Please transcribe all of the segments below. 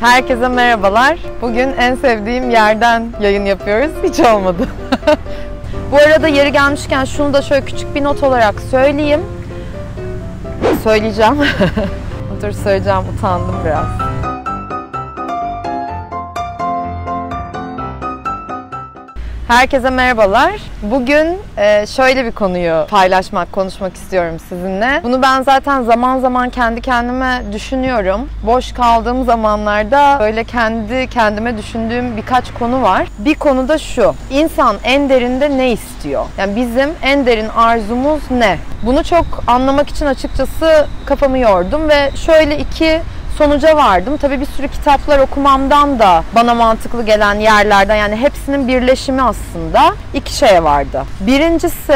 Herkese merhabalar. Bugün en sevdiğim yerden yayın yapıyoruz. Hiç olmadı. Bu arada yeri gelmişken şunu da şöyle küçük bir not olarak söyleyeyim. Söyleyeceğim. Dur söyleyeceğim, utandım biraz. Herkese merhabalar. Bugün şöyle bir konuyu konuşmak istiyorum sizinle. Bunu ben zaten zaman zaman kendi kendime düşünüyorum. Boş kaldığım zamanlarda böyle kendi kendime düşündüğüm birkaç konu var. Bir konu da şu: İnsan en derinde ne istiyor? Yani bizim en derin arzumuz ne? Bunu çok anlamak için açıkçası kafamı yordum ve şöyle iki sonuca vardım. Tabii bir sürü kitaplar okumamdan da bana mantıklı gelen yerlerden, yani hepsinin birleşimi aslında iki şey vardı. Birincisi,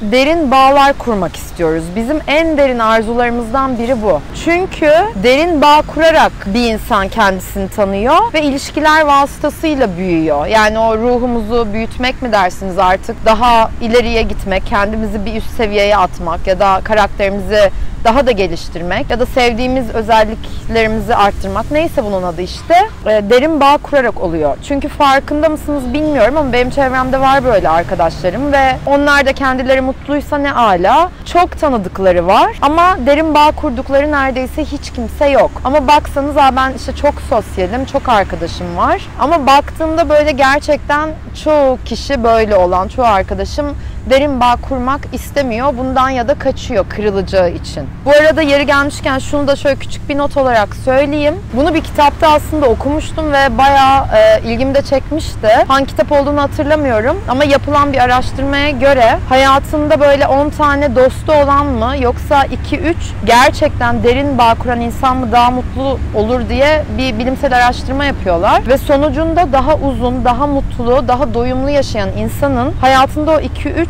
derin bağlar kurmak istiyoruz. Bizim en derin arzularımızdan biri bu. Çünkü derin bağ kurarak bir insan kendisini tanıyor ve ilişkiler vasıtasıyla büyüyor. Yani o ruhumuzu büyütmek mi dersiniz artık? Daha ileriye gitmek, kendimizi bir üst seviyeye atmak ya da karakterimizi daha da geliştirmek ya da sevdiğimiz özelliklerimizi arttırmak, neyse bunun adı işte, derin bağ kurarak oluyor. Çünkü farkında mısınız bilmiyorum ama benim çevremde var böyle arkadaşlarım ve onlar da kendileri mutluysa ne ala, çok tanıdıkları var ama derin bağ kurdukları neredeyse hiç kimse yok. Ama baksanız, ben işte çok sosyalim, çok arkadaşım var ama baktığımda böyle gerçekten çoğu kişi, böyle olan çoğu arkadaşım derin bağ kurmak istemiyor. Bundan ya da kaçıyor kırılacağı için. Bu arada yeri gelmişken şunu da şöyle küçük bir not olarak söyleyeyim. Bunu bir kitapta aslında okumuştum ve bayağı ilgimi de çekmişti. Hangi kitap olduğunu hatırlamıyorum ama yapılan bir araştırmaya göre hayatında böyle 10 tane dostu olan mı yoksa 2-3 gerçekten derin bağ kuran insan mı daha mutlu olur diye bir bilimsel araştırma yapıyorlar. Ve sonucunda daha uzun, daha mutlu, daha doyumlu yaşayan insanın hayatında o 2-3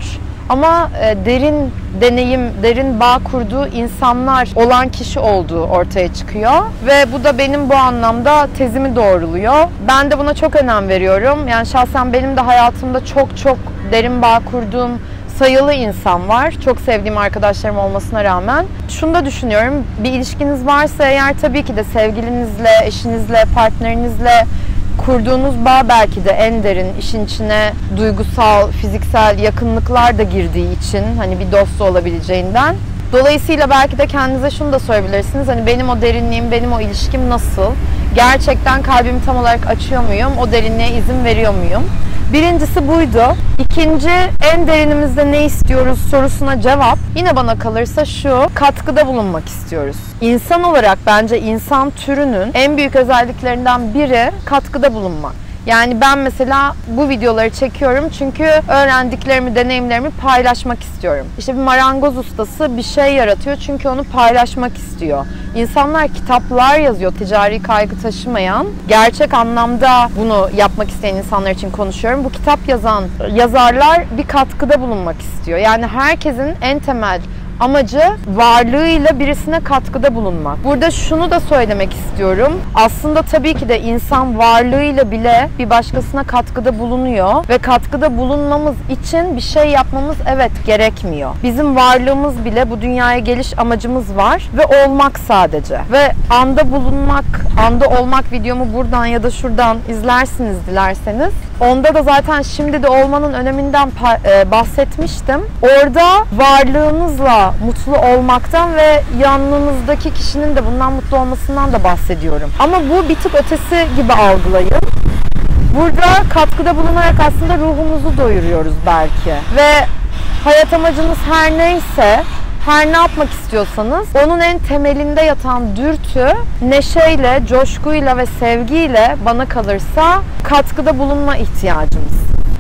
ama derin deneyim, derin bağ kurduğu insanlar olan kişi olduğu ortaya çıkıyor. Ve bu da benim bu anlamda tezimi doğruluyor. Ben de buna çok önem veriyorum. Yani şahsen benim de hayatımda çok çok derin bağ kurduğum sayılı insan var. Çok sevdiğim arkadaşlarım olmasına rağmen. Şunu da düşünüyorum, bir ilişkiniz varsa eğer tabii ki de sevgilinizle, eşinizle, partnerinizle kurduğunuz bağ belki de en derin, işin içine duygusal, fiziksel yakınlıklar da girdiği için, hani bir dost olabileceğinden. Dolayısıyla belki de kendinize şunu da sorabilirsiniz. Hani benim o derinliğim, benim o ilişkim nasıl? Gerçekten kalbimi tam olarak açıyor muyum? O derinliğe izin veriyor muyum? Birincisi buydu. İkinci, en derinimizde ne istiyoruz sorusuna cevap yine bana kalırsa şu: katkıda bulunmak istiyoruz. İnsan olarak bence insan türünün en büyük özelliklerinden biri katkıda bulunmak. Yani ben mesela bu videoları çekiyorum çünkü öğrendiklerimi, deneyimlerimi paylaşmak istiyorum. İşte bir marangoz ustası bir şey yaratıyor çünkü onu paylaşmak istiyor. İnsanlar kitaplar yazıyor, ticari kaygı taşımayan. Gerçek anlamda bunu yapmak isteyen insanlar için konuşuyorum. Bu kitap yazan yazarlar bir katkıda bulunmak istiyor. Yani herkesin en temel amacı varlığıyla birisine katkıda bulunmak. Burada şunu da söylemek istiyorum. Aslında tabii ki de insan varlığıyla bile bir başkasına katkıda bulunuyor ve katkıda bulunmamız için bir şey yapmamız gerekmiyor. Bizim varlığımız bile, bu dünyaya geliş amacımız var ve olmak sadece. Ve anda bulunmak, anda olmak videomu buradan ya da şuradan izlersiniz dilerseniz. Onda da zaten şimdi de olmanın öneminden bahsetmiştim. Orada varlığınızla mutlu olmaktan ve yanınızdaki kişinin de bundan mutlu olmasından da bahsediyorum. Ama bu bir tık ötesi gibi algılayın. Burada katkıda bulunarak aslında ruhumuzu doyuruyoruz belki. Ve hayat amacınız her neyse, her ne yapmak istiyorsanız onun en temelinde yatan dürtü neşeyle, coşkuyla ve sevgiyle bana kalırsa katkıda bulunma ihtiyacımız.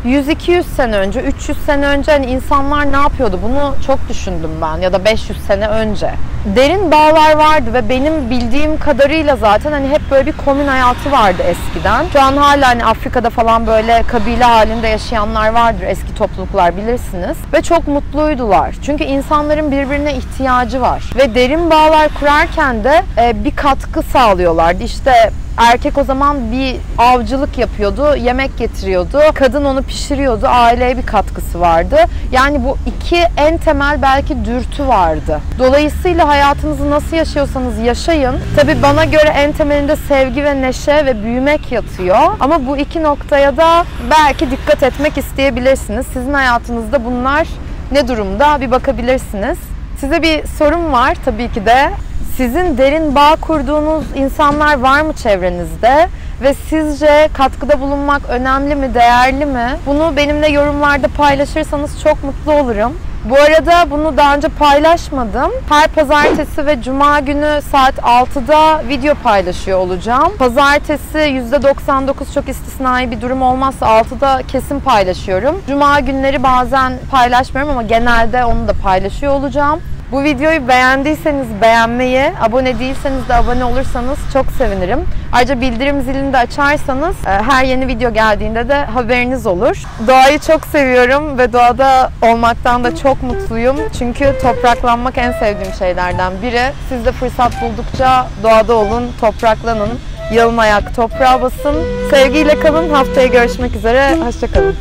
100-200 sene önce, 300 sene önce hani insanlar ne yapıyordu? Bunu çok düşündüm ben, ya da 500 sene önce. Derin bağlar vardı ve benim bildiğim kadarıyla zaten hani hep böyle bir komün hayatı vardı eskiden. Şu an hala hani Afrika'da falan böyle kabile halinde yaşayanlar vardır, eski topluluklar bilirsiniz. Ve çok mutluydular. Çünkü insanların birbirine ihtiyacı var. Ve derin bağlar kurarken de bir katkı sağlıyorlardı. İşte Erkek o zaman bir avcılık yapıyordu, yemek getiriyordu. Kadın onu pişiriyordu, aileye bir katkısı vardı. Yani bu iki en temel belki dürtü vardı. Dolayısıyla hayatınızı nasıl yaşıyorsanız yaşayın. Tabii bana göre en temelinde sevgi ve neşe ve büyümek yatıyor. Ama bu iki noktaya da belki dikkat etmek isteyebilirsiniz. Sizin hayatınızda bunlar ne durumda bir bakabilirsiniz. Size bir sorum var tabii ki de. Sizin derin bağ kurduğunuz insanlar var mı çevrenizde? Ve sizce katkıda bulunmak önemli mi, değerli mi? Bunu benimle yorumlarda paylaşırsanız çok mutlu olurum. Bu arada bunu daha önce paylaşmadım. Her pazartesi ve cuma günü saat 6'da video paylaşıyor olacağım. Pazartesi %99 çok istisnai bir durum olmazsa 6'da kesin paylaşıyorum. Cuma günleri bazen paylaşmıyorum ama genelde onu da paylaşıyor olacağım. Bu videoyu beğendiyseniz beğenmeyi, abone değilseniz de abone olursanız çok sevinirim. Ayrıca bildirim zilini de açarsanız her yeni video geldiğinde de haberiniz olur. Doğayı çok seviyorum ve doğada olmaktan da çok mutluyum. Çünkü topraklanmak en sevdiğim şeylerden biri. Siz de fırsat buldukça doğada olun, topraklanın, yalın ayak toprağa basın. Sevgiyle kalın, haftaya görüşmek üzere, hoşça kalın.